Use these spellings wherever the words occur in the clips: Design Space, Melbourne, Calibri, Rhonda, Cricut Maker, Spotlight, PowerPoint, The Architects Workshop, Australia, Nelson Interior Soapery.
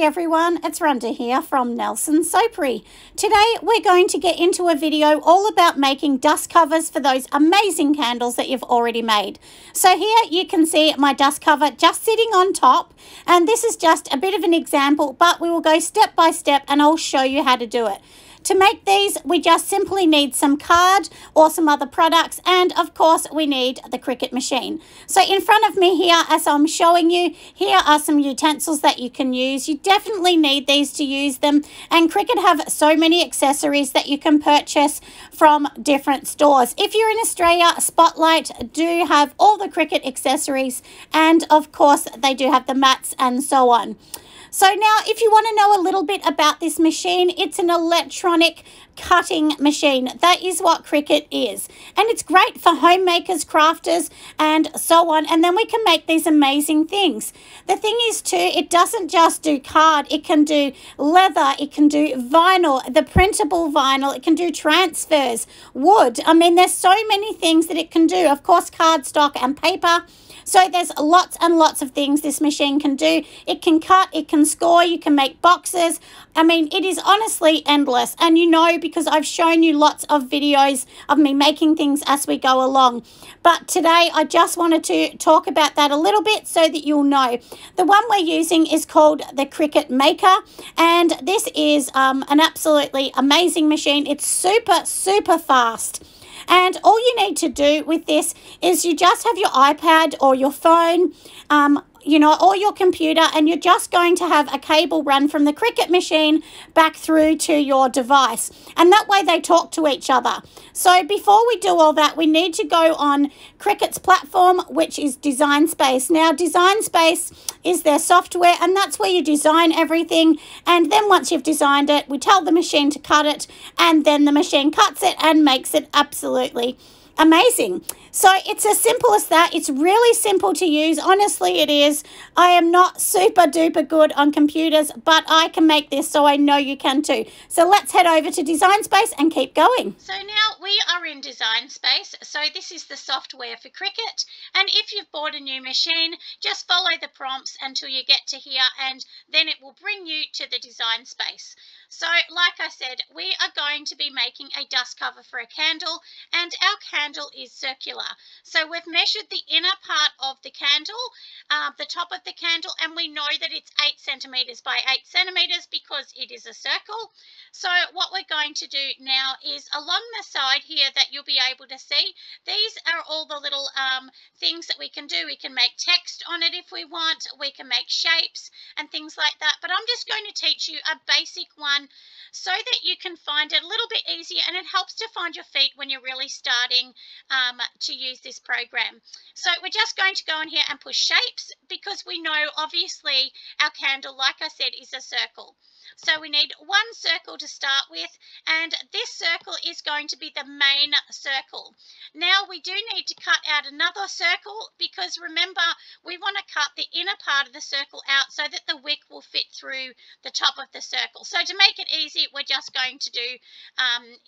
Hi everyone, it's Rhonda here from Nelson Soapery. Today we're going to get into a video all about making dust covers for those amazing candles that you've already made. So here you can see my dust cover just sitting on top, and this is just a bit of an example, but we will go step by step and I'll show you how to do it. To make these, we just simply need some card or some other products, and of course we need the Cricut machine. So in front of me here, as I'm showing you, here are some utensils that you can use. You definitely need these to use them, and Cricut have so many accessories that you can purchase from different stores. If you're in Australia, Spotlight do have all the Cricut accessories, and of course they do have the mats and so on. So now, if you want to know a little bit about this machine, it's an electronic cutting machine. That is what Cricut is. And it's great for homemakers, crafters, and so on. And then we can make these amazing things. The thing is too, it doesn't just do card. It can do leather. It can do vinyl, the printable vinyl. It can do transfers, wood. I mean, there's so many things that it can do. Of course, cardstock and paper. So there's lots and lots of things this machine can do. It can cut, it can score, you can make boxes. I mean, it is honestly endless. And you know, because I've shown you lots of videos of me making things as we go along. But today I just wanted to talk about that a little bit so that you'll know. The one we're using is called the Cricut Maker. And this is an absolutely amazing machine. It's super, super fast. And all you need to do with this is you just have your iPad or your phone, you know, or your computer, and you're just going to have a cable run from the Cricut machine back through to your device. And that way they talk to each other. So before we do all that, we need to go on Cricut's platform, which is Design Space. Now, Design Space is their software, and that's where you design everything. And then once you've designed it, we tell the machine to cut it, and then the machine cuts it and makes it absolutely amazing. So it's as simple as that. It's really simple to use. Honestly, it is. I am not super duper good on computers, but I can make this, so I know you can too. So let's head over to Design Space and keep going. So now we are in Design Space. So this is the software for Cricut. And if you've bought a new machine, just follow the prompts until you get to here, and then it will bring you to the Design Space. So like I said, we are going to be making a dust cover for a candle, and our candle is circular. So we've measured the inner part of the candle, the top of the candle, and we know that it's 8 centimeters by 8 centimeters because it is a circle. So what we're going to do now is along the side here that you'll be able to see, these are all the little things that we can do. We can make text on it if we want, we can make shapes and things like that. But I'm just going to teach you a basic one so that you can find it a little bit easier, and it helps to find your feet when you're really starting to use this program. So we're just going to go in here and push shapes, because we know obviously our candle, like I said, is a circle. So we need one circle to start with, and this circle is going to be the main circle. Now we do need to cut out another circle, because remember, we want to cut the inner part of the circle out so that the wick will fit through the top of the circle. So to make it easy, we're just going to do,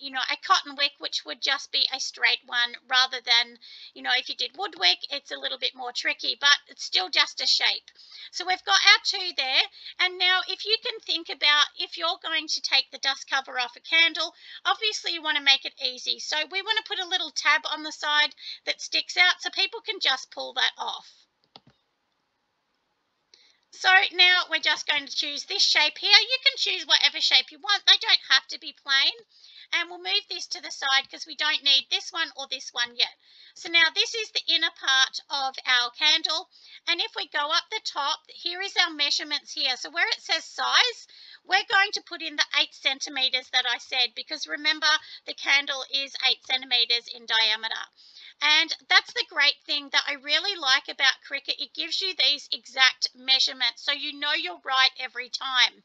you know, a cotton wick, which would just be a straight one rather than, you know, if you did wood wick, it's a little bit more tricky, but it's still just a shape. So we've got our two there, and now if you can think about if you're going to take the dust cover off a candle, obviously you want to make it easy. So we want to put a little tab on the side that sticks out so people can just pull that off. So now we're just going to choose this shape here. You can choose whatever shape you want. They don't have to be plain. And we'll move this to the side because we don't need this one or this one yet. So now this is the inner part of our candle. And if we go up the top, here is our measurements here. So where it says size, we're going to put in the 8 centimeters that I said, because remember, the candle is 8 centimeters in diameter. And that's the great thing that I really like about Cricut. It gives you these exact measurements, so you know you're right every time.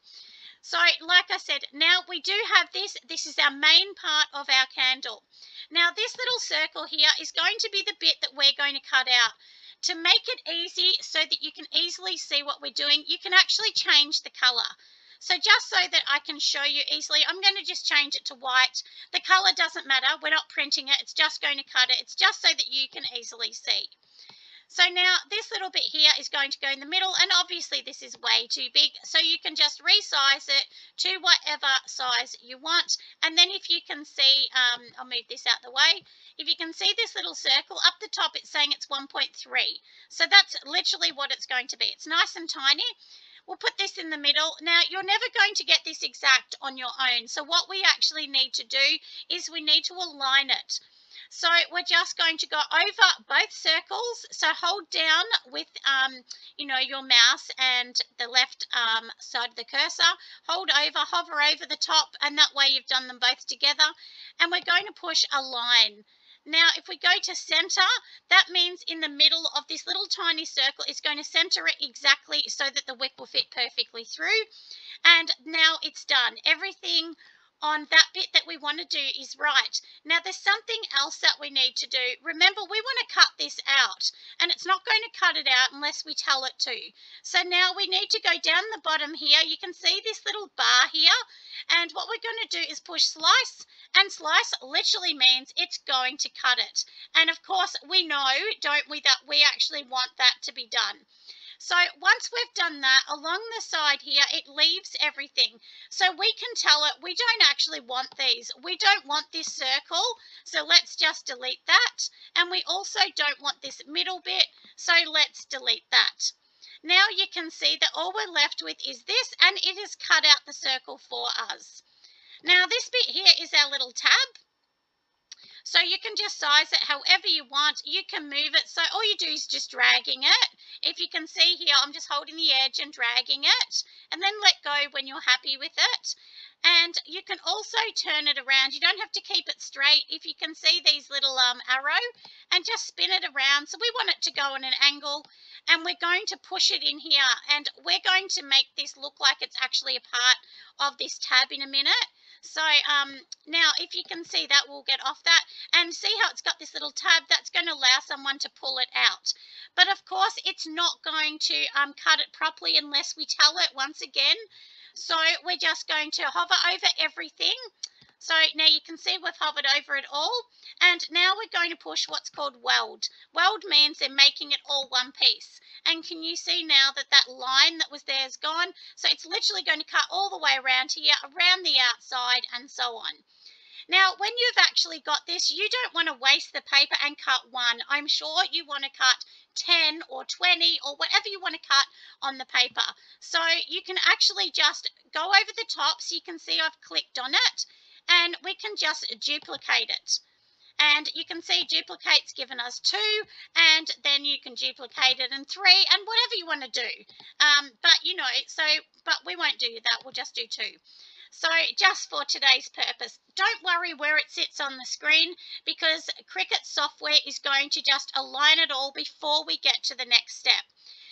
So like I said, now we do have this. This is our main part of our candle. Now this little circle here is going to be the bit that we're going to cut out. To make it easy so that you can easily see what we're doing, you can actually change the color. So just so that I can show you easily, I'm going to just change it to white. The color doesn't matter. We're not printing it. It's just going to cut it. It's just so that you can easily see. So now this little bit here is going to go in the middle, and obviously this is way too big, so you can just resize it to whatever size you want. And then if you can see, I'll move this out the way, if you can see this little circle up the top, it's saying it's 1.3. So that's literally what it's going to be. It's nice and tiny. We'll put this in the middle. Now, you're never going to get this exact on your own. So what we actually need to do is we need to align it. So we're just going to go over both circles. So hold down with, you know, your mouse and the left side of the cursor. Hold over, hover over the top, and that way you've done them both together. And we're going to push align. Now, if we go to center, that means in the middle of this little tiny circle, it's going to center it exactly so that the wick will fit perfectly through. And now it's done. Everything on that bit that we want to do is right. Now, there's something else that we need to do. Remember, we want to cut this out, and it's not going to cut it out unless we tell it to. So now we need to go down the bottom here. You can see this little bar here, and what we're going to do is push slice, and slice literally means it's going to cut it. And of course, we know, don't we, that we actually want that to be done. So once we've done that, along the side here, it leaves everything. So we can tell it we don't actually want these. We don't want this circle, so let's just delete that. And we also don't want this middle bit, so let's delete that. Now you can see that all we're left with is this, and it has cut out the circle for us. Now this bit here is our little tab. So you can just size it however you want. You can move it. So all you do is just dragging it. If you can see here, I'm just holding the edge and dragging it, and then let go when you're happy with it. And you can also turn it around. You don't have to keep it straight. If you can see these little arrow, and just spin it around. So we want it to go on an angle, and we're going to push it in here, and we're going to make this look like it's actually a part of this tab in a minute. So now if you can see that, we'll get off that and see how it's got this little tab that's going to allow someone to pull it out. But of course, it's not going to cut it properly unless we tell it once again. So we're just going to hover over everything. So now you can see we've hovered over it all. And now we're going to push what's called weld. Weld means they're making it all one piece. And can you see now that that line that was there is gone? So it's literally going to cut all the way around here, around the outside, and so on. Now, when you've actually got this, you don't want to waste the paper and cut one. I'm sure you want to cut 10 or 20 or whatever you want to cut on the paper. So you can actually just go over the top. So you can see I've clicked on it, and we can just duplicate it. And you can see duplicate's given us 2, and then you can duplicate it in 3, and whatever you want to do. But you know, but we won't do that. We'll just do 2. So just for today's purpose, don't worry where it sits on the screen, because Cricut software is going to just align it all before we get to the next step.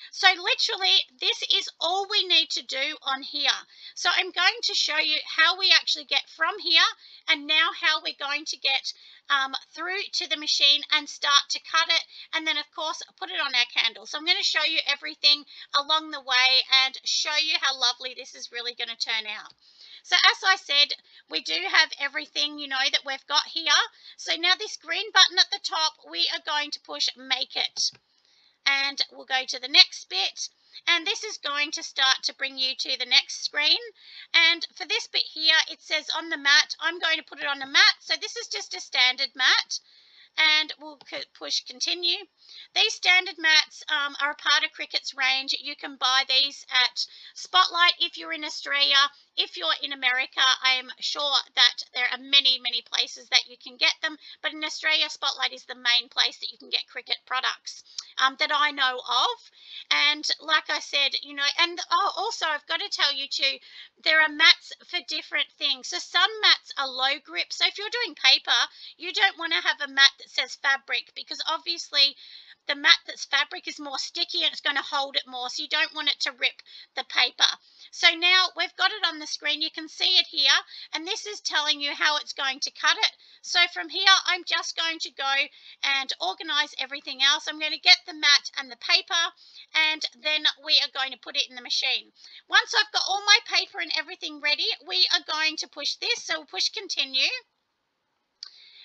So literally, this is all we need to do on here. So I'm going to show you how we actually get from here, and now how we're going to get through to the machine and start to cut it, and then of course put it on our candle. So I'm going to show you everything along the way and show you how lovely this is really going to turn out. So as I said, we do have everything, you know, that we've got here. So now this green button at the top, we are going to push make it. And we'll go to the next bit, and this is going to start to bring you to the next screen. And for this bit here, it says on the mat. I'm going to put it on the mat, so this is just a standard mat, and we'll push continue. These standard mats are a part of Cricut's range. You can buy these at Spotlight if you're in Australia. If you're in America, I'm sure that there are many, many places that you can get them. But in Australia, Spotlight is the main place that you can get Cricut products that I know of. And like I said, you know, and also I've got to tell you too, there are mats for different things. So some mats are low grip. So if you're doing paper, you don't want to have a mat that says fabric, because obviously the mat that's fabric is more sticky and it's going to hold it more. So you don't want it to rip the paper. So now we've got it on the screen. You can see it here, and this is telling you how it's going to cut it. So from here, I'm just going to go and organize everything else. I'm going to get the mat and the paper, and then we are going to put it in the machine. Once I've got all my paper and everything ready, we are going to push this. So we'll push continue.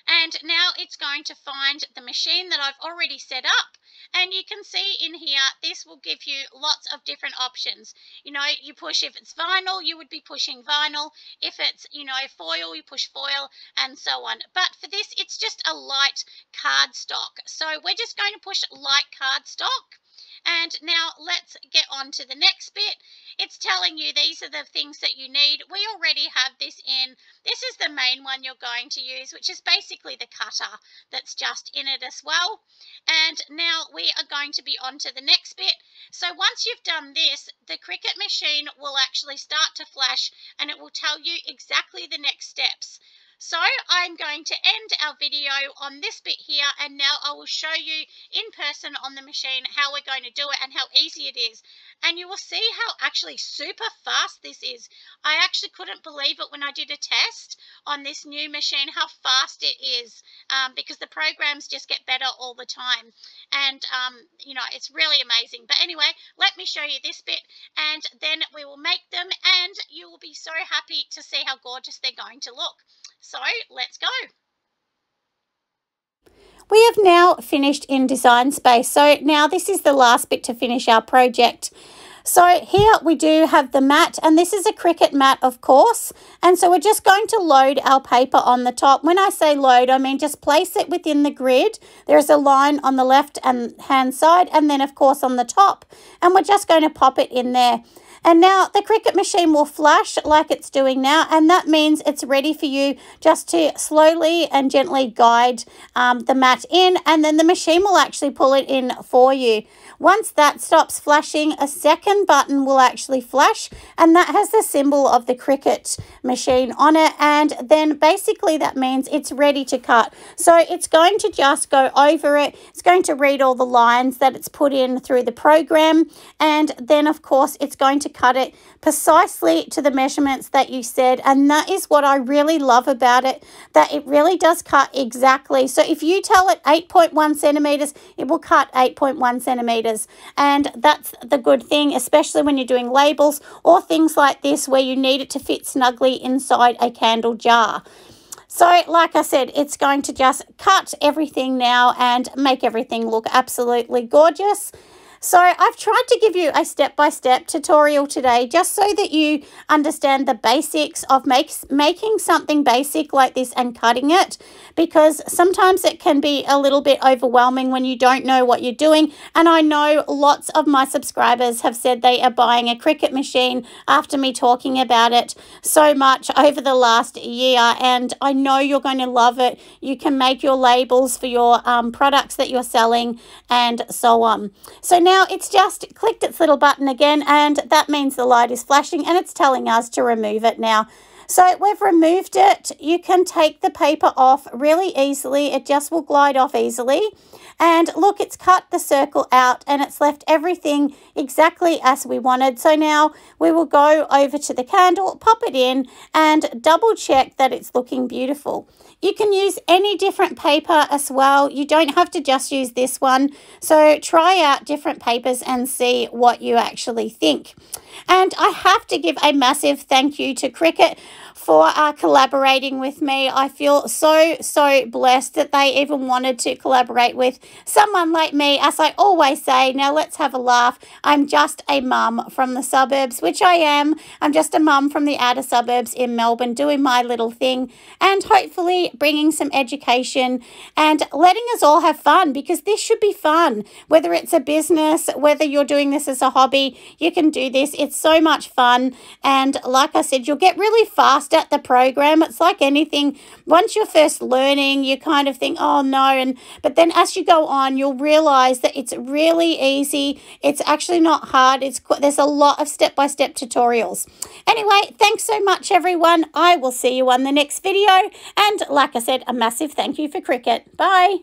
And now it's going to find the machine that I've already set up. And you can see in here, this will give you lots of different options. You know, you push, if it's vinyl, you would be pushing vinyl. If it's, you know, foil, you push foil and so on. But for this, it's just a light cardstock. So we're just going to push light cardstock. And now let's get on to the next bit. It's telling you these are the things that you need. We already have this in. This is the main one you're going to use, which is basically the cutter that's just in it as well. And now we are going to be on to the next bit. So once you've done this, the Cricut machine will actually start to flash and it will tell you exactly the next steps. So I'm going to end our video on this bit here, and now I will show you in person on the machine how we're going to do it and how easy it is. And you will see how actually super fast this is. I actually couldn't believe it when I did a test on this new machine, how fast it is, because the programs just get better all the time. And, you know, it's really amazing. But anyway, let me show you this bit, and then we will make them, and you will be so happy to see how gorgeous they're going to look. So let's go. We have now finished in Design Space. So now this is the last bit to finish our project. So here we do have the mat, and this is a Cricut mat, of course. And so we're just going to load our paper on the top. When I say load, I mean just place it within the grid. There's a line on the left and hand side, and then of course on the top. And we're just going to pop it in there. And now the Cricut machine will flash like it's doing now, and that means it's ready for you just to slowly and gently guide the mat in, and then the machine will actually pull it in for you. Once that stops flashing, a second button will actually flash, and that has the symbol of the Cricut machine on it, and then basically that means it's ready to cut. So it's going to just go over it. It's going to read all the lines that it's put in through the program, and then of course it's going to cut it precisely to the measurements that you said. And that is what I really love about it, that it really does cut exactly. So if you tell it 8.1 centimeters, it will cut 8.1 centimeters. And that's the good thing, especially when you're doing labels or things like this where you need it to fit snugly inside a candle jar. So like I said, it's going to just cut everything now and make everything look absolutely gorgeous. So I've tried to give you a step-by-step tutorial today just so that you understand the basics of making something basic like this and cutting it, because sometimes it can be a little bit overwhelming when you don't know what you're doing. And I know lots of my subscribers have said they are buying a Cricut machine after me talking about it so much over the last year, and I know you're going to love it. You can make your labels for your products that you're selling and so on. So now it's just clicked its little button again, and that means the light is flashing and it's telling us to remove it now. So we've removed it. You can take the paper off really easily. It just will glide off easily. And look, it's cut the circle out and it's left everything exactly as we wanted. So now we will go over to the candle, pop it in, and double check that it's looking beautiful. You can use any different paper as well. You don't have to just use this one. So try out different papers and see what you actually think. And I have to give a massive thank you to Cricut for collaborating with me. I feel so, so blessed that they even wanted to collaborate with someone like me. As I always say, now let's have a laugh. I'm just a mum from the suburbs, which I am. I'm just a mum from the outer suburbs in Melbourne doing my little thing and hopefully bringing some education and letting us all have fun, because this should be fun. Whether it's a business, whether you're doing this as a hobby, you can do this. It's so much fun. And like I said, you'll get really fast at the program. It's like anything. Once you're first learning, you kind of think, oh no, but then as you go on, you'll realize that it's really easy. It's actually not hard. There's a lot of step-by-step tutorials. Anyway, thanks so much everyone. I will see you on the next video, and like I said, a massive thank you for Cricut. Bye.